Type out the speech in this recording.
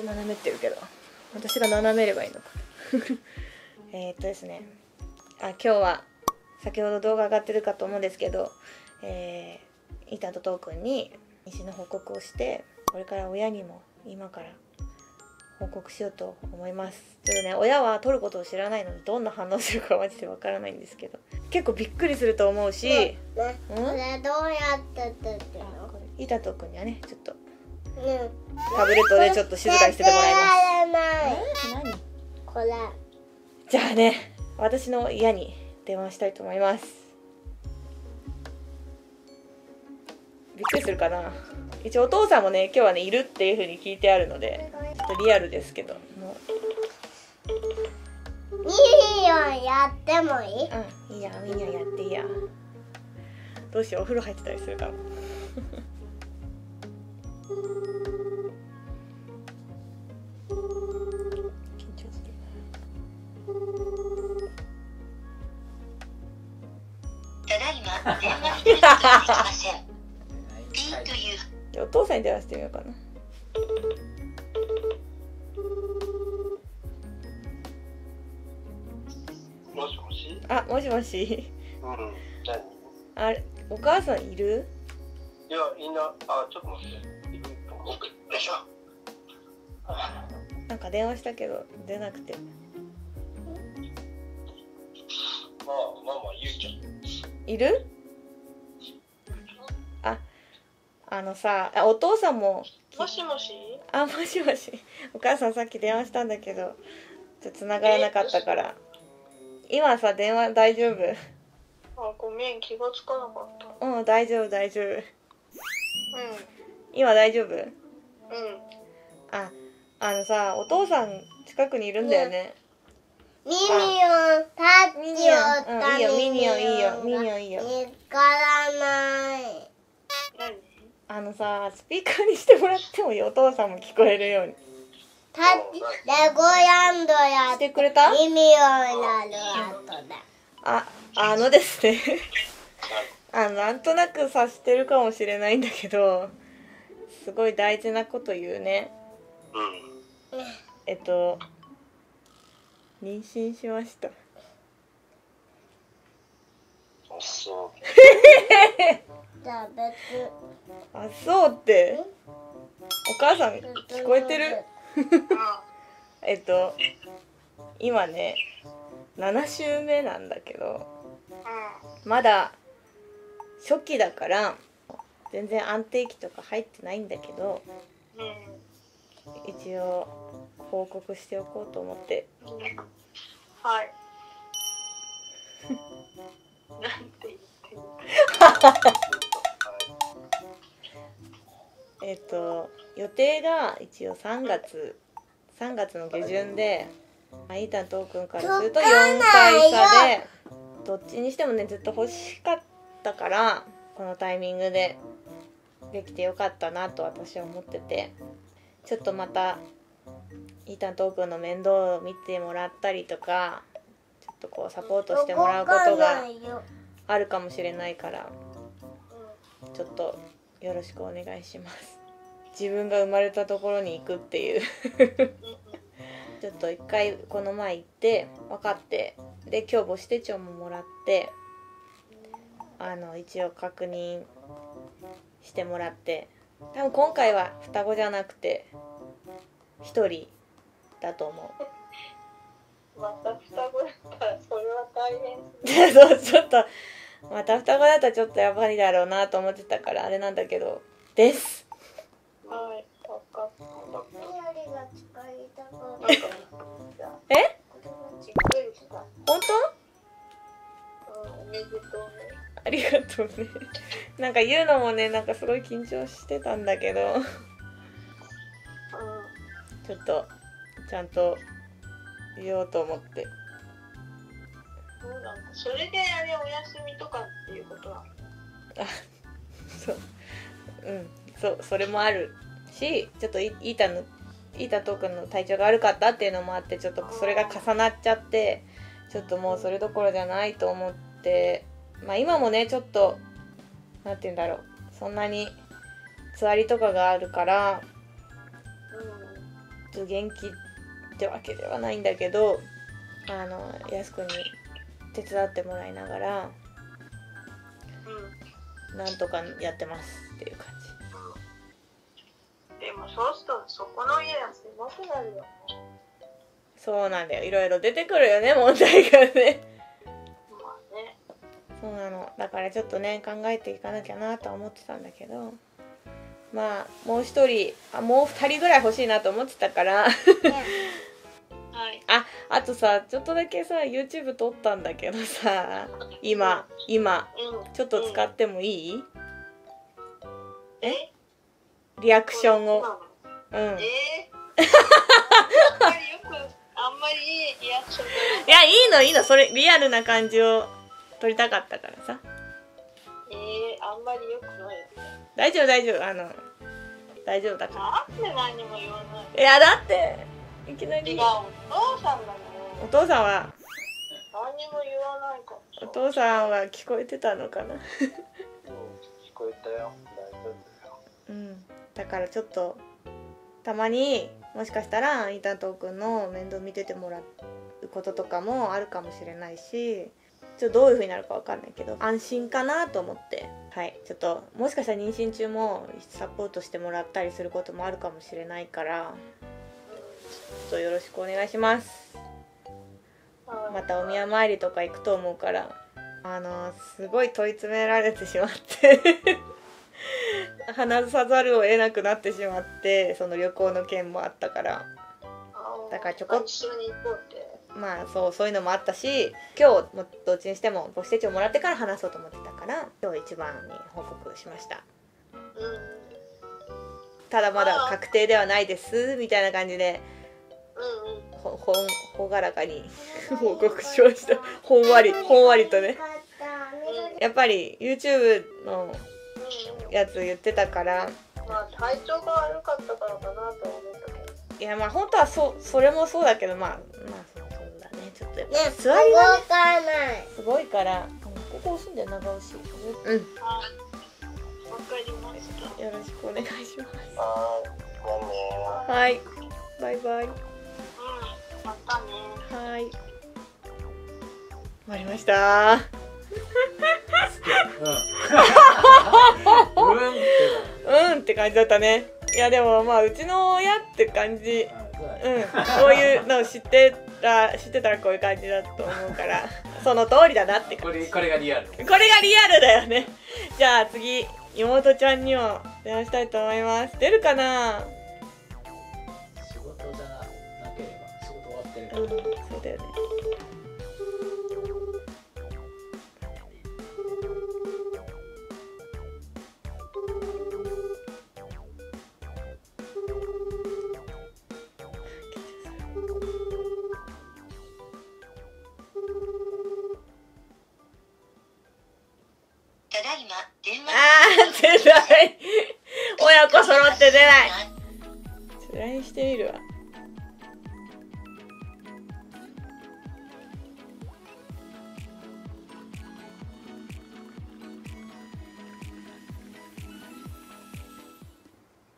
ち斜めってるけど、私が斜めればいいのかですね、今日は先ほど動画上がってるかと思うんですけど、イータンとトークンに妊娠の報告をして、これから親にも今から報告しようと思います。ちょっとね、親は取ることを知らないので、どんな反応するかマジでわからないんですけど、結構びっくりすると思うし、ね、これどうやって撮ってるの？イータンとトークンにはね、ちょっとタブレットでちょっと静かにしててもらいます。何？これ。じゃあね、私の家に電話したいと思います。びっくりするかな。一応お父さんもね、今日はねいるっていう風に聞いてあるので、ちょっとリアルですけどもう。ミニオンやってもいい？うん、いいや、ミニオンやっていいや。どうしよう、お風呂入ってたりするかも。お父さんに電話してみようかな。もしもし。あ、もしもし。うん。あれ、お母さんいる？いや、いない。あ、ちょっと待って。なんか電話したけど出なくて。まあまあまあゆいちゃん。いる？あのさ、お父さんももしもし。あ、もしもし。お母さんさっき電話したんだけど、ちょっと繋がらなかったから。今さ電話大丈夫？あ、ごめん、気がつかなかった。うん、大丈夫大丈夫。うん。今大丈夫？うん。あのさ、お父さん近くにいるんだよね。ミニオンタッチをしたミニオン。いいよ、ミニオンいいよ、ミニオンいいよ。見つからない。何？あのさ、スピーカーにしてもらってもいい？お父さんも聞こえるように。タッチ、レゴランドやってくれた？ミニオンやる後だ。あのですねなんとなく察してるかもしれないんだけど、すごい大事なこと言うね。うん。妊娠しました。あ、そう。あ、そうってお母さん聞こえてる今ね7週目なんだけど、まだ初期だから全然安定期とか入ってないんだけど、一応報告しておこうと思って。はいなんて言ってる予定が一応3月の下旬で、イータンとトークンからすると4歳差で、どっちにしてもねずっと欲しかったから、このタイミングでできてよかったなと私は思ってて、ちょっとまたイータンとトークンの面倒を見てもらったりとか、ちょっとこうサポートしてもらうことがあるかもしれないから、ちょっとよろしくお願いします。自分が生まれたところに行くっていうちょっと一回この前行って分かって、で今日母子手帳ももらって、一応確認してもらって、多分今回は双子じゃなくて1人だと思う。また双子だったらそれは大変そうちょっとまた双子だったらちょっとやばいだろうなと思ってたからあれなんだけどです。はい、分かった。え？本当？おめでとうね。ありがとうね。なんか言うのもね、なんかすごい緊張してたんだけどちょっとちゃんと言おうと思って。それであれお休みとかっていうことは、あ、そう、うん、それもあるし、ちょっとイータントークンの体調が悪かったっていうのもあって、ちょっとそれが重なっちゃって、ちょっともうそれどころじゃないと思って、まあ今もねちょっとなんて言うんだろう、そんなにつわりとかがあるから、と元気ってわけではないんだけど、やすくんに手伝ってもらいながら、なんとかやってますっていう感じ。でもそうするとそこの家は狭くなるよ。そうなんだよ。いろいろ出てくるよね、問題がね。まあね。そうなの。だからちょっとね、考えていかなきゃなとは思ってたんだけど、まあもう一人、もう二人ぐらい欲しいなと思ってたから。ね、はい。あとさ、ちょっとだけさ、YouTube 撮ったんだけどさ、今、ちょっと使ってもいい？リアクションを。うん。あんまりいいリアクションじゃない。いや、いいの、それリアルな感じを撮りたかったからさ。あんまりよくないよね。大丈夫、大丈夫だから。なんで何も言わない。いや、だっていきなり。お父さんだね。お父さんは何も言わないから。お父さんは聞こえてたのかな。聞こえたよ。大丈夫だよ。だからちょっとたまに。もしかしたらイタトーくんの面倒見ててもらうこととかもあるかもしれないし、ちょっとどういう風になるかわかんないけど、安心かなと思って、はい、ちょっともしかしたら妊娠中もサポートしてもらったりすることもあるかもしれないから、ちょっとよろしくお願いします。またお宮参りとか行くと思うから、すごい問い詰められてしまって。話さざるを得なくなってしまって、その旅行の件もあったから、だからちょこっとまあそういうのもあったし、今日もどっちにしても母子手帳もらってから話そうと思ってたから、今日一番に報告しました。ただまだ確定ではないですみたいな感じで、ほがらかに報告しました。ほんわりとね。やっぱり YouTube のやつ言ってたから、まあ体調が悪かったからかなとは思ったけど。いや、まあ本当はそれもそうだけど、まあそうだね。ちょっとやっぱ座りがね、すごいからここ押すんだよ、長押し。わかりました。よろしくお願いします。はい、バイバイ。またね。はい。終わりました。うんって感じだったね。いやでもまあうちの親って感じ、こういうのを知ってたらこういう感じだと思うから、その通りだなって感じ。これがリアルだよね。じゃあ次、妹ちゃんにも電話したいと思います。出るかな。仕事じゃなければ、仕事終わってるから、そうだよね。出ない。親子揃って出ない。LINEしてみるわ。